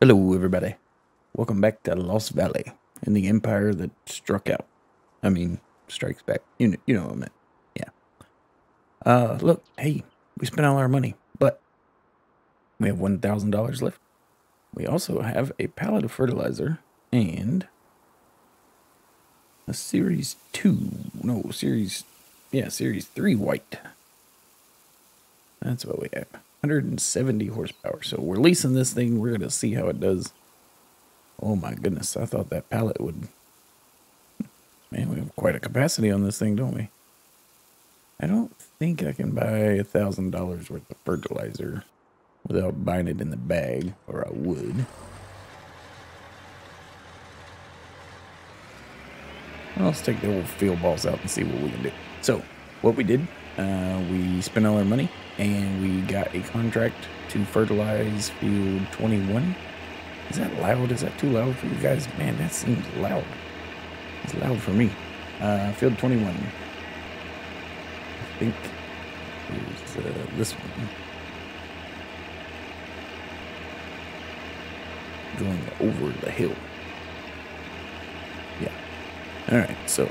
Hello everybody, welcome back to Lost Valley and the empire that strikes back. You know what I meant. Yeah. Look, hey, we spent all our money, but we have $1,000 left. We also have a pallet of fertilizer and a series 3 white. That's what we have. 170 horsepower. So we're leasing this thing. We're going to see how it does. Oh my goodness. I thought that pallet would... Man, we have quite a capacity on this thing, don't we? I don't think I can buy $1,000 worth of fertilizer without buying it in the bag, or I would. Well, let's take the old Field Boss out and see what we can do. So, what we did... we spent all our money, and we got a contract to fertilize field 21. Is that loud? Is that too loud for you guys? Man, that seems loud. It's loud for me. Field 21. I think it was this one. Going over the hill. Yeah. All right, so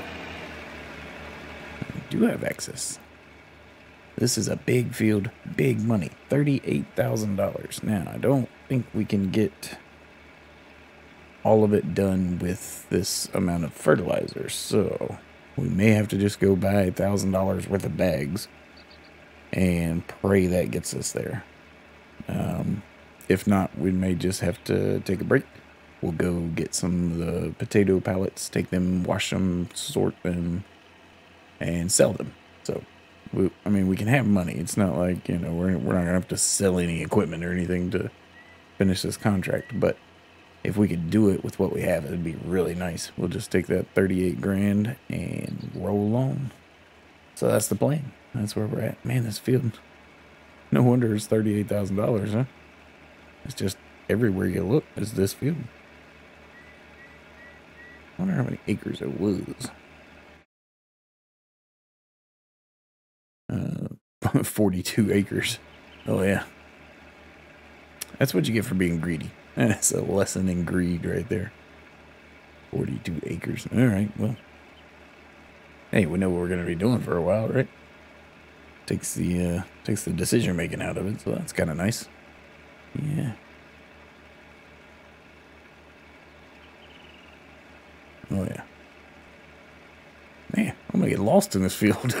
I do have access. This is a big field, big money, $38,000. Now, I don't think we can get all of it done with this amount of fertilizer, so we may have to just go buy $1,000 worth of bags and pray that gets us there. If not, we may just have to take a break. We'll go get some of the potato pallets, take them, wash them, sort them, and sell them. So... I mean, we can have money. It's not like, you know, we're not going to have to sell any equipment or anything to finish this contract. But if we could do it with what we have, it'd be really nice. We'll just take that 38 grand and roll on. So that's the plan. That's where we're at. Man, this field. No wonder it's $38,000, huh? It's just everywhere you look is this field. I wonder how many acres it was. 42 acres. Oh yeah, that's what you get for being greedy. That's a lesson in greed right there. 42 acres. All right, well, hey, we know what we're gonna be doing for a while, right? Takes the decision making out of it, so that's kind of nice. Yeah. Oh yeah. Man, I'm gonna get lost in this field.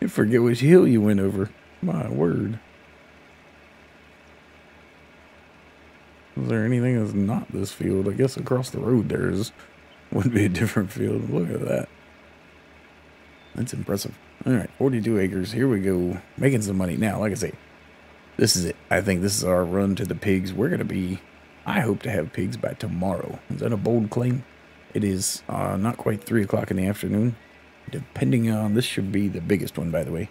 You forget which hill you went over. My word. Is there anything that's not this field? I guess across the road there is. Would be a different field. Look at that. That's impressive. All right, 42 acres. Here we go. Making some money. Now, like I say, this is it. I think this is our run to the pigs. We're gonna be... I hope to have pigs by tomorrow. Is that a bold claim? It is not quite 3 o'clock in the afternoon. Depending on... This should be the biggest one, by the way.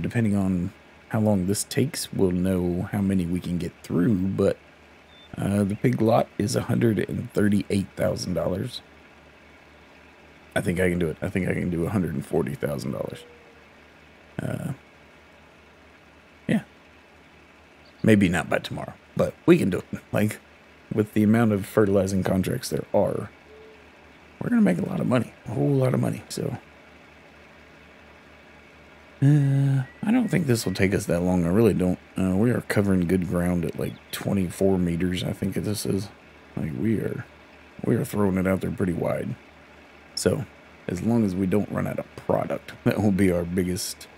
Depending on how long this takes, we'll know how many we can get through. But the pig lot is $138,000. I think I can do it. I think I can do $140,000. Yeah. Maybe not by tomorrow, but we can do it. Like... With the amount of fertilizing contracts there are, we're going to make a lot of money. A whole lot of money. So, I don't think this will take us that long. I really don't. We are covering good ground at like 24 meters, I think this is. Like, we are throwing it out there pretty wide. So, as long as we don't run out of product, that will be our biggest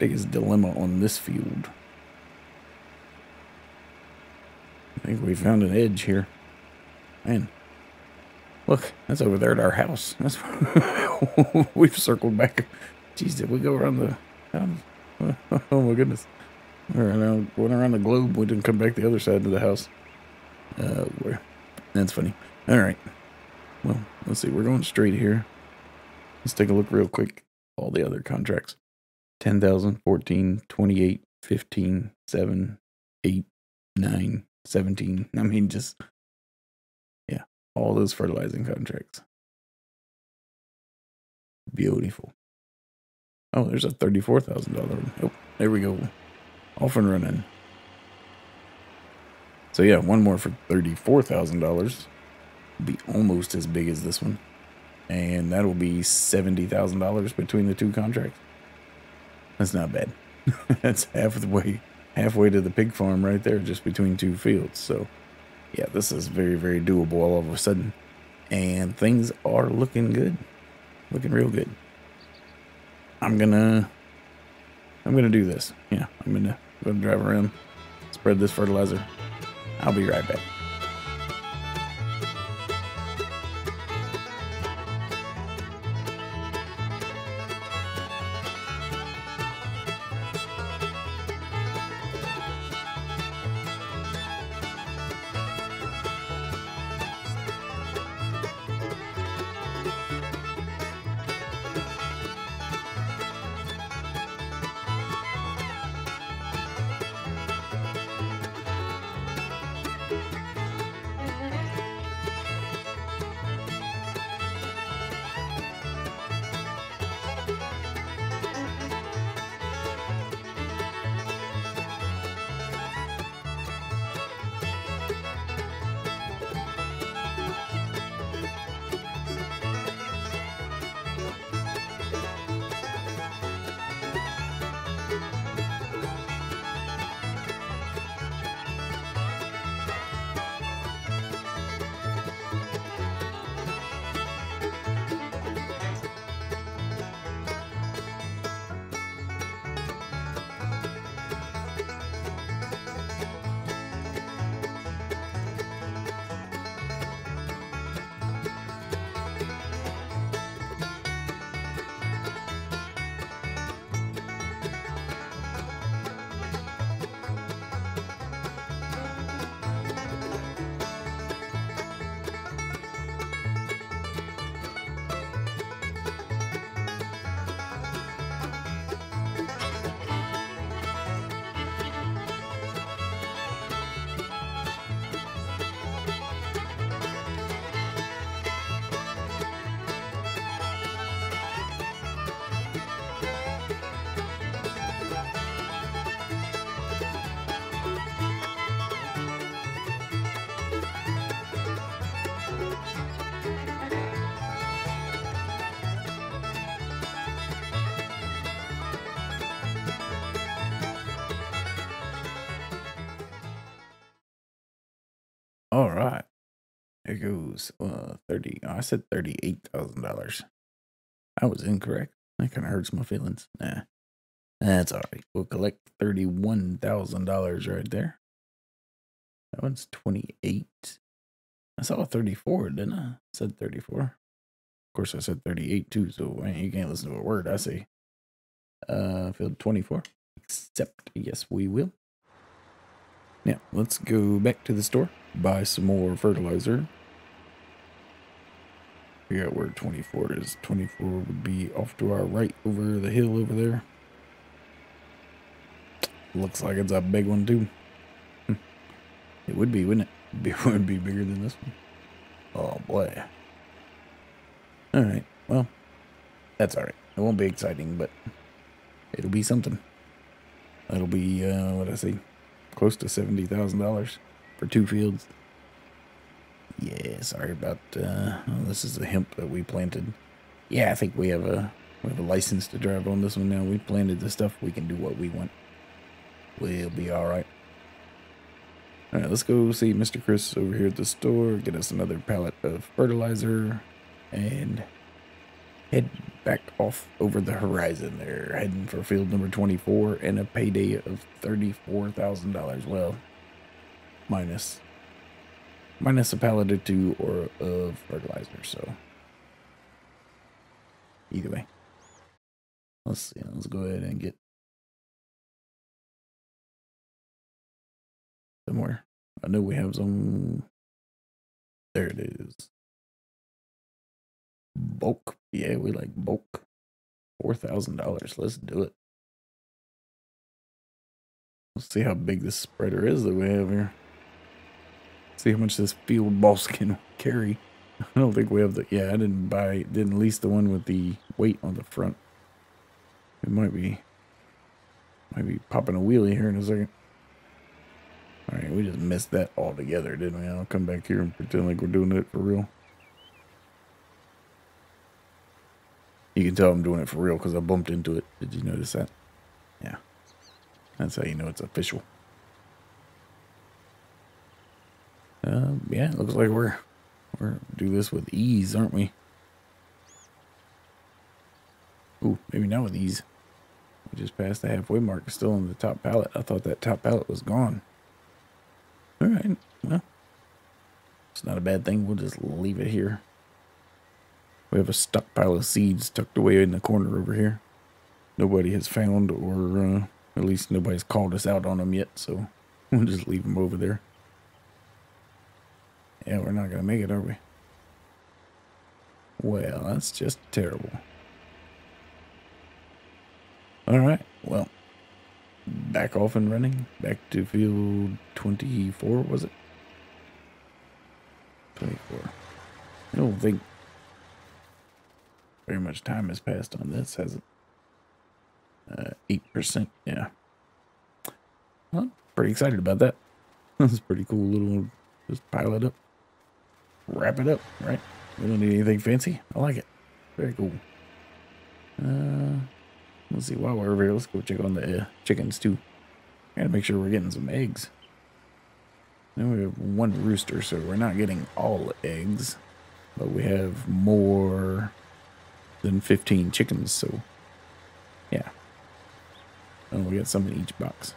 dilemma on this field. I think we found an edge here. Man, look, that's over there at our house. That's we've circled back. Jeez, did we go around the... oh my goodness. All right, now went around the globe. We didn't come back the other side of the house. That's funny. All right. Well, let's see. We're going straight here. Let's take a look real quick. All the other contracts. 10,000, 14, 28, 15, 7, 8, 9. 17. I mean, just, yeah, all those fertilizing contracts. Beautiful. Oh, there's a $34,000 one. Oh, there we go. Off and running. So yeah, one more for $34,000. Be almost as big as this one. And that'll be $70,000 between the two contracts. That's not bad. That's halfway to the pig farm right there, just between two fields. So yeah, this is very, very doable all of a sudden. And things are looking good. Looking real good. I'm gonna do this. Yeah, I'm gonna drive around, spread this fertilizer. I'll be right back. All right, there goes 30. Oh, I said $38,000. I was incorrect. That kind of hurts my feelings. Nah, that's all right. We'll collect $31,000 right there. That one's 28. I saw 34, didn't I? I said 34. Of course, I said 38 too. So you can't listen to a word I say. Field 24. Except yes, we will. Now, let's go back to the store, buy some more fertilizer. Figure out where 24 is. 24 would be off to our right over the hill over there. Looks like it's a big one, too. It would be, wouldn't it? It would be bigger than this one. Oh, boy. All right. Well, that's all right. It won't be exciting, but it'll be something. It'll be, what I say? Close to $70,000 for two fields. Yeah, sorry about oh, this is the hemp that we planted. Yeah, I think we have a license to drive on this one now. We planted the stuff. We can do what we want. We'll be all right. All right, let's go see Mr. Chris over here at the store. Get us another pallet of fertilizer and head back off over the horizon there, heading for field number 24 and a payday of $34,000. Well, minus a pallet or two of fertilizer. So either way, let's see. Let's go ahead and get somewhere. I know we have some. There it is. Bulk. Yeah, we like bulk. $4,000. Let's do it. Let's see how big this spreader is that we have here. See how much this Field Boss can carry. I don't think we have the... Yeah, I didn't lease the one with the weight on the front. It might be popping a wheelie here in a second. All right, we just missed that altogether, didn't we? I'll come back here and pretend like we're doing it for real. You can tell I'm doing it for real because I bumped into it. Did you notice that? Yeah. That's how you know it's official. Yeah, it looks like we're do this with ease, aren't we? Ooh, maybe not with ease. We just passed the halfway mark, still on the top pallet. I thought that top pallet was gone. All right, well, it's not a bad thing. We'll just leave it here. We have a stockpile of seeds tucked away in the corner over here. Nobody has found, or at least nobody's called us out on them yet, so we'll just leave them over there. Yeah, we're not gonna make it, are we? Well, that's just terrible. Alright, well, back off and running. Back to field 24, was it? 24. I don't think very much time has passed on this, has it? 8%, yeah. Well, pretty excited about that. That's a pretty cool little, just pile it up. Wrap it up, right? We don't need anything fancy. I like it. Very cool. Let's see. While we're over here, let's go check on the chickens too. Gotta make sure we're getting some eggs. Then we have one rooster, so we're not getting all eggs, but we have more than 15 chickens. So yeah, and we got some in each box.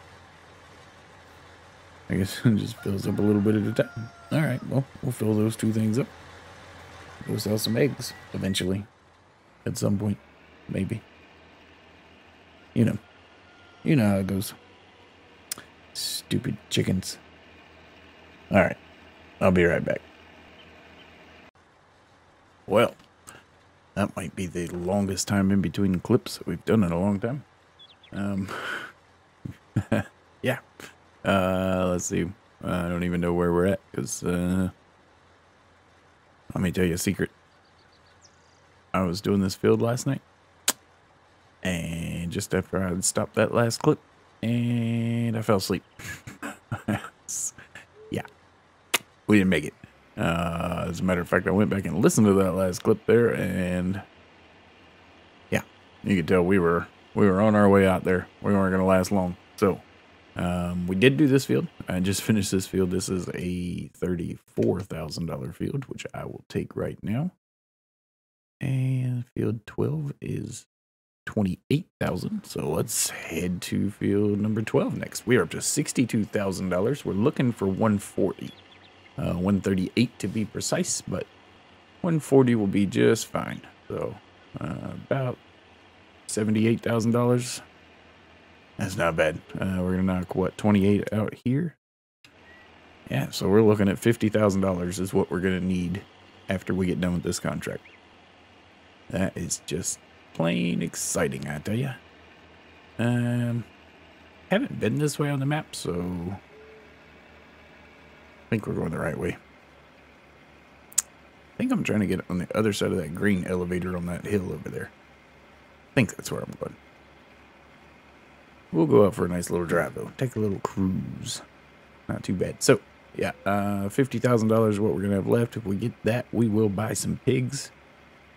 I guess it just fills up a little bit at a time. All right, well, we'll fill those two things up. We'll sell some eggs eventually. At some point, maybe. You know how it goes. Stupid chickens. All right, I'll be right back. Well, that might be the longest time in between clips that we've done in a long time. Yeah. Let's see. I don't even know where we're at, because, let me tell you a secret. I was doing this field last night, and just after I had stopped that last clip, and I fell asleep. Yeah. We didn't make it. As a matter of fact, I went back and listened to that last clip there, and, yeah. You could tell we were on our way out there. We weren't going to last long, so... we did do this field. I just finished this field. This is a $34,000 field, which I will take right now. And field 12 is 28,000. So let's head to field number 12 next. We are up to $62,000. We're looking for 140, 138 to be precise, but 140 will be just fine. So about $78,000. That's not bad. We're going to knock, what, 28 out here? Yeah, so we're looking at $50,000 is what we're going to need after we get done with this contract. That is just plain exciting, I tell you. Haven't been this way on the map, so I think we're going the right way. I think I'm trying to get on the other side of that green elevator on that hill over there. I think that's where I'm going. We'll go out for a nice little drive, though. Take a little cruise. Not too bad. So, yeah, $50,000 is what we're going to have left. If we get that, we will buy some pigs.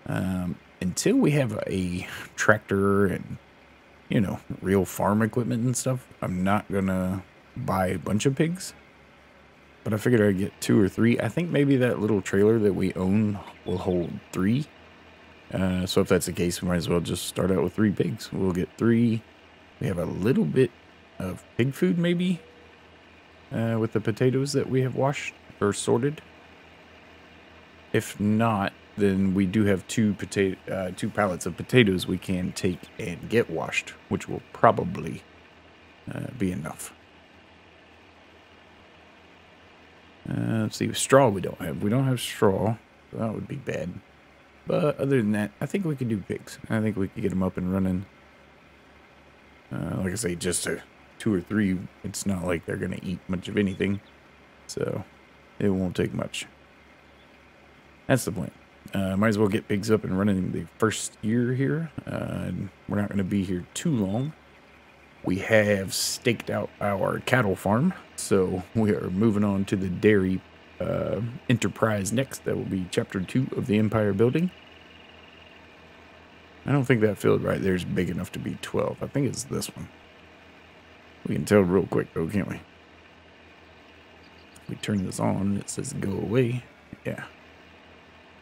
Until we have a tractor and, you know, real farm equipment and stuff, I'm not going to buy a bunch of pigs. But I figured I'd get 2 or 3. I think maybe that little trailer that we own will hold 3. So if that's the case, we might as well just start out with 3 pigs. We'll get 3... We have a little bit of pig food, maybe, with the potatoes that we have washed or sorted. If not, then we do have 2 pallets of potatoes we can take and get washed, which will probably be enough. Let's see, straw we don't have. We don't have straw. So that would be bad. But other than that, I think we could do pigs. I think we could get them up and running. Like I say, just 2 or 3, it's not like they're going to eat much of anything, so it won't take much. That's the point. Might as well get pigs up and running the first year here. We're not going to be here too long. We have staked out our cattle farm, so we are moving on to the dairy enterprise next. That will be chapter 2 of the Empire Building. I don't think that field right there is big enough to be 12. I think it's this one. We can tell real quick though, can't we? We turn this on, it says go away. Yeah,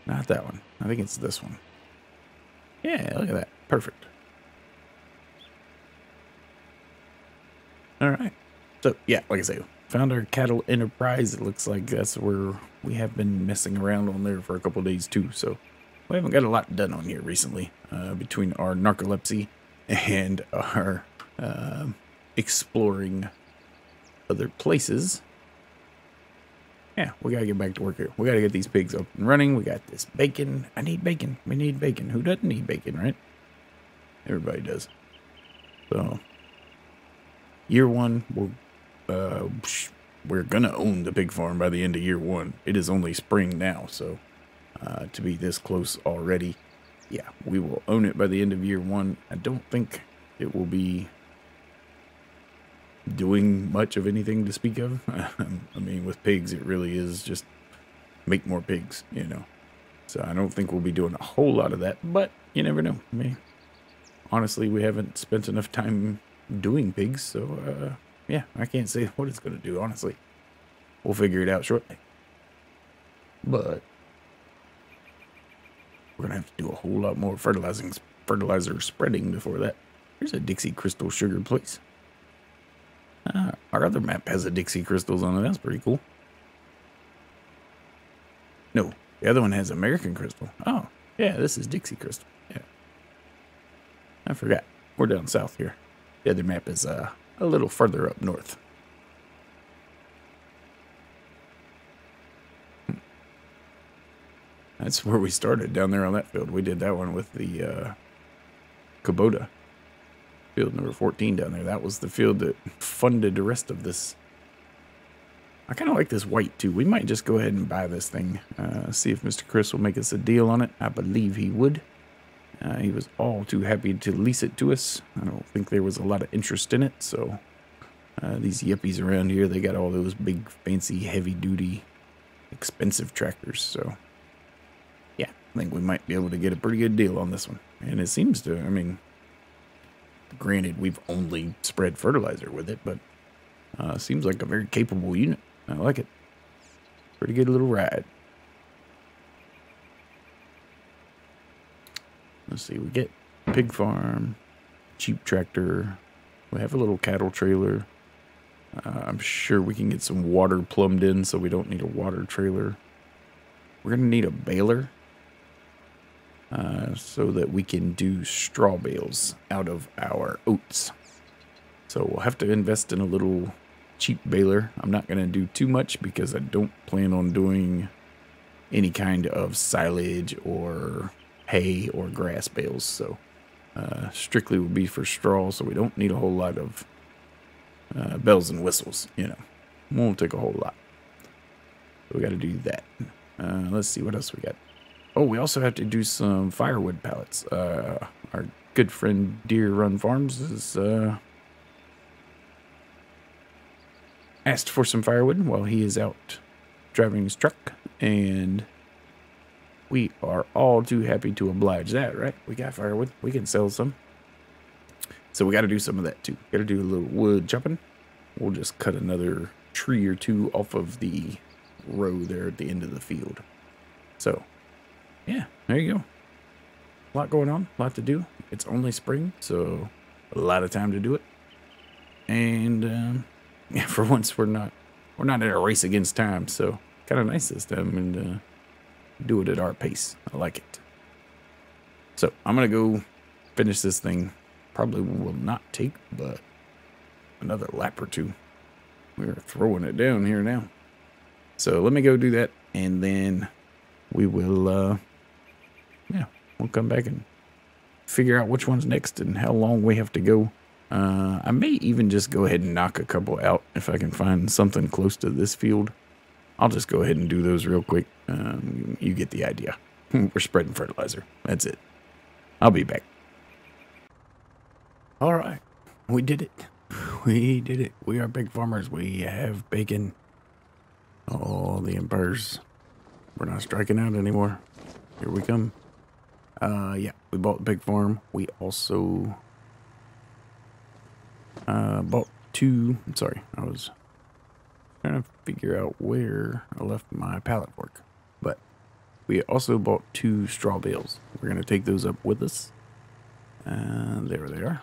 not that one. I think it's this one. Yeah, look at that. Perfect. All right, so yeah, like I say, found our cattle enterprise. It looks like that's where we have been messing around on there for a couple days too, so we haven't got a lot done on here recently, between our narcolepsy and our exploring other places. Yeah, we gotta get back to work here. We gotta get these pigs up and running. We got this bacon. I need bacon. We need bacon. Who doesn't need bacon, right? Everybody does. So, year one, we're gonna own the pig farm by the end of year one. It is only spring now, so to be this close already, yeah, we will own it by the end of year one. I don't think it will be doing much of anything to speak of. I mean, with pigs, it really is just make more pigs, you know. So I don't think we'll be doing a whole lot of that, but you never know. I mean, honestly, we haven't spent enough time doing pigs, so yeah, I can't say what it's going to do, honestly. We'll figure it out shortly. But we're going to have to do a whole lot more fertilizer spreading before that. Here's a Dixie Crystal sugar place. Our other map has a Dixie Crystals on it. That's pretty cool. No, the other one has American Crystal. Oh, yeah, this is Dixie Crystal. Yeah, I forgot. We're down south here. The other map is a little further up north. That's where we started, down there on that field. We did that one with the Kubota. Field number 14 down there. That was the field that funded the rest of this. I kind of like this white too. We might just go ahead and buy this thing. See if Mr. Chris will make us a deal on it. I believe he would. He was all too happy to lease it to us. I don't think there was a lot of interest in it. So these yuppies around here, they got all those big, fancy, heavy-duty, expensive tractors. So yeah, I think we might be able to get a pretty good deal on this one. And it seems to, I mean, granted, we've only spread fertilizer with it, but seems like a very capable unit. I like it. Pretty good little ride. Let's see, we get pig farm, cheap tractor. We have a little cattle trailer. I'm sure we can get some water plumbed in, so we don't need a water trailer. We're going to need a baler. So that we can do straw bales out of our oats. So we'll have to invest in a little cheap baler. I'm not going to do too much because I don't plan on doing any kind of silage or hay or grass bales. So strictly will be for straw, so we don't need a whole lot of bells and whistles, you know. Won't take a whole lot. So we got to do that. Let's see what else we got. Oh, we also have to do some firewood pallets. Our good friend Deer Run Farms is asked for some firewood while he is out driving his truck, and we are all too happy to oblige that, right? We got firewood. We can sell some. So we got to do some of that too. Got to do a little wood chopping. We'll just cut another tree or two off of the row there at the end of the field. So yeah, there you go. A lot going on, a lot to do. It's only spring, so a lot of time to do it. And yeah, for once we're not in a race against time, so kind of nice this time, and do it at our pace. I like it. So I'm gonna go finish this thing. Probably will not take but another lap or two. We're throwing it down here now. So let me go do that, and then we will. Yeah, we'll come back and figure out which one's next and how long we have to go. I may even just go ahead and knock a couple out if I can find something close to this field. I'll just go ahead and do those real quick. You get the idea. We're spreading fertilizer. That's it. I'll be back. All right, we did it. We did it. We are big farmers. We have bacon. Oh, the Empires. We're not striking out anymore. Here we come. Yeah, we bought the big farm. We also bought two. Sorry, I was trying to figure out where I left my pallet fork. But we also bought two straw bales. We're going to take those up with us. And there they are.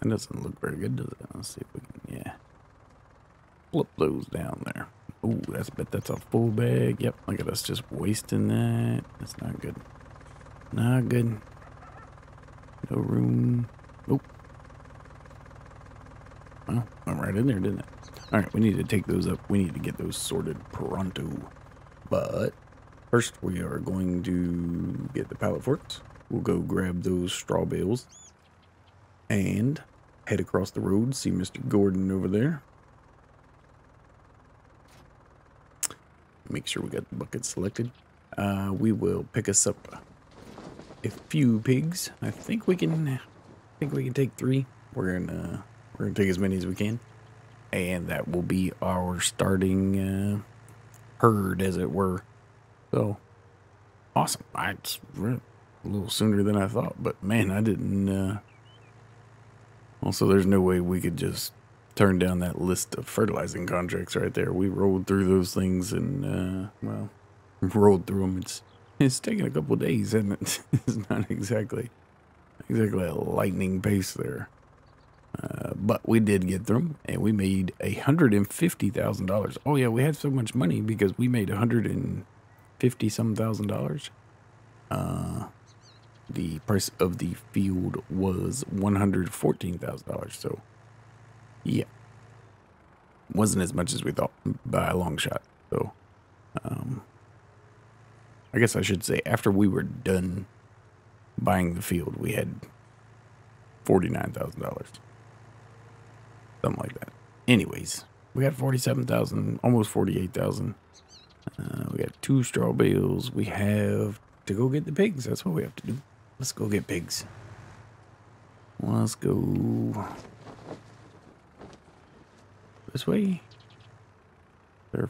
That doesn't look very good, does it? Let's see if we can, yeah. Flip those down there. Ooh, that's, bet that's a full bag. Yep, look at us just wasting that. That's not good. Not good. No room. Nope. Well, went right in there, didn't it? All right, we need to take those up. We need to get those sorted pronto. But first, we are going to get the pallet forks. We'll go grab those straw bales and head across the road, see Mr. Gordon over there. Make sure we got the bucket selected. We will pick us up a few pigs. I think we can take three. We're gonna take as many as we can, and that will be our starting herd, as it were. So awesome! It's a little sooner than I thought, but man, I didn't. Also, there's no way we could just turn down that list of fertilizing contracts right there. We rolled through those things and, well, rolled through them. It's taken a couple of days, hasn't it? It's not exactly a lightning pace there. But we did get through them, and we made $150,000. Oh, yeah, we had so much money because we made $150-some thousand. The price of the field was $114,000, so yeah, wasn't as much as we thought by a long shot. So I guess I should say after we were done buying the field, we had $49,000, something like that. Anyways, we got 47,000, almost 48,000. We got two straw bales. We have to go get the pigs. That's what we have to do. Let's go get pigs. Let's go this way. There,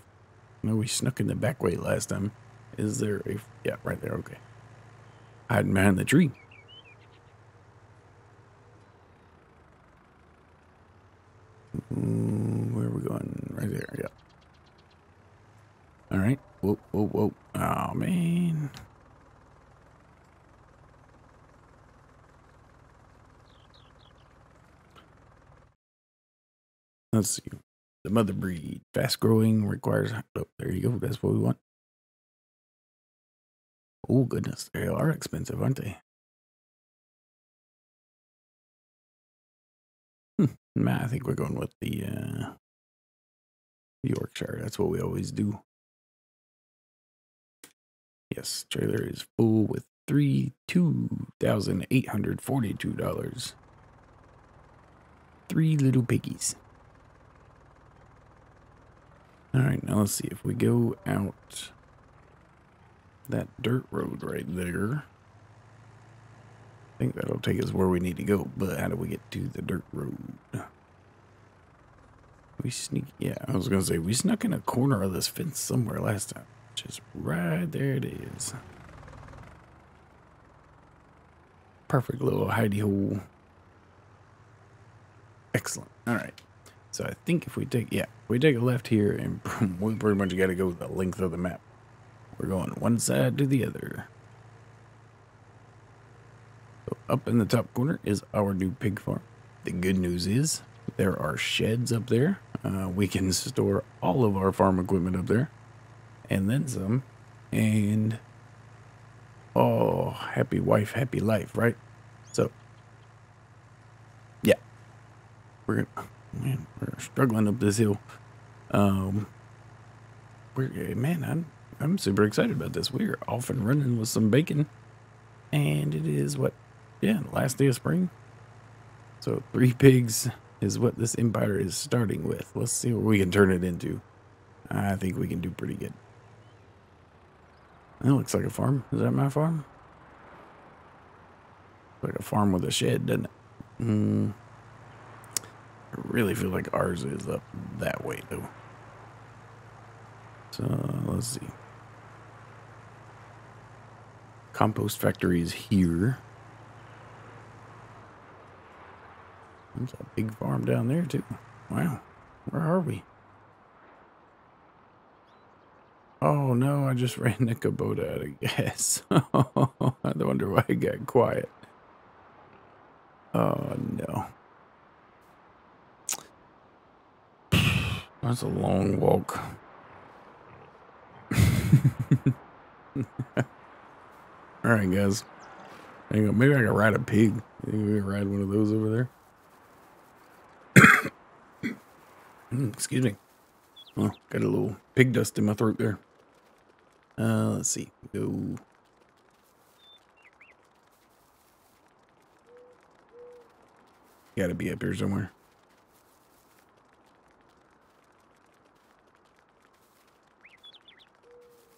no, we snuck in the back way last time. Is there a, yeah, right there. Okay, hiding behind the tree. Ooh, where are we going? Right there. Yeah. All right. Whoa, whoa, whoa. Oh man. Let's see. The mother breed, fast growing, requires. Oh, there you go. That's what we want. Oh goodness, they are expensive, aren't they? Nah, I think we're going with the Yorkshire. That's what we always do. Yes, trailer is full with $2,842. Three little piggies. All right, now let's see if we go out that dirt road right there. I think that'll take us where we need to go, but how do we get to the dirt road? We sneak, yeah, I was going to say, we snuck in a corner of this fence somewhere last time. Just right there it is. Perfect little hidey hole. Excellent. All right. So I think if we take, yeah, we take a left here, and we pretty much got to go the length of the map. We're going one side to the other. So up in the top corner is our new pig farm. The good news is there are sheds up there. We can store all of our farm equipment up there, and then some. And oh, happy wife, happy life, right? So yeah, we're gonna. Man, we're struggling up this hill. Man, I'm super excited about this. We're off and running with some bacon, and it is what, yeah, last day of spring. So 3 pigs is what this empire is starting with. Let's see what we can turn it into. I think we can do pretty good. That looks like a farm. Is that my farm? Like a farm with a shed, doesn't it? I really feel like ours is up that way, though. So, let's see. Compost factory is here. There's a big farm down there, too. Wow. Where are we? Oh, no, I just ran the Kubota out of gas. I wonder why it got quiet. Oh, no. That's a long walk. All right, guys. Hang on. Maybe I can ride a pig. You think we can ride one of those over there? Excuse me. Oh, got a little pig dust in my throat there. Let's see. Go. Gotta be up here somewhere.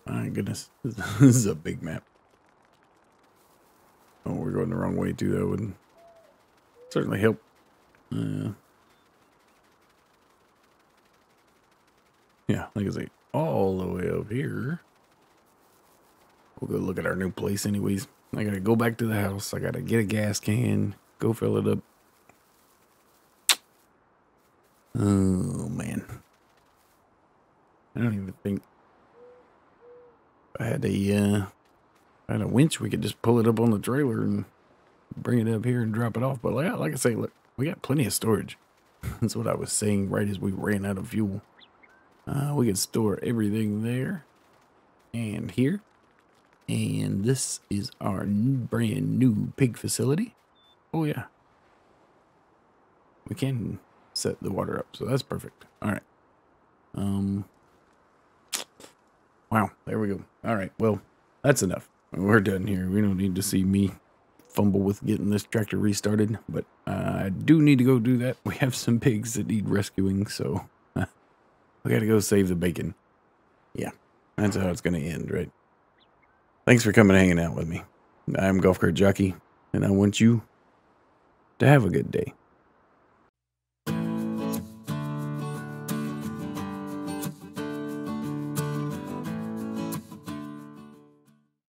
My goodness. This is a big map. Oh, we're going the wrong way, too. That would certainly help. Yeah, like I say, all the way up here. We'll go look at our new place anyways. I gotta go back to the house. I gotta get a gas can, go fill it up. Oh, man. I don't even think if I had a winch, we could just pull it up on the trailer and bring it up here and drop it off. But like I say, look, we got plenty of storage. That's what I was saying right as we ran out of fuel. We can store everything there and here. And this is our brand new pig facility. Oh, yeah. We can set the water up, so that's perfect. All right. Wow, there we go. All right, well, that's enough. We're done here. We don't need to see me fumble with getting this tractor restarted, but I do need to go do that. We have some pigs that need rescuing, so... we gotta go save the bacon. Yeah, that's how it's gonna end, right? Thanks for coming and hanging out with me. I'm Golfcart Jockey, and I want you to have a good day.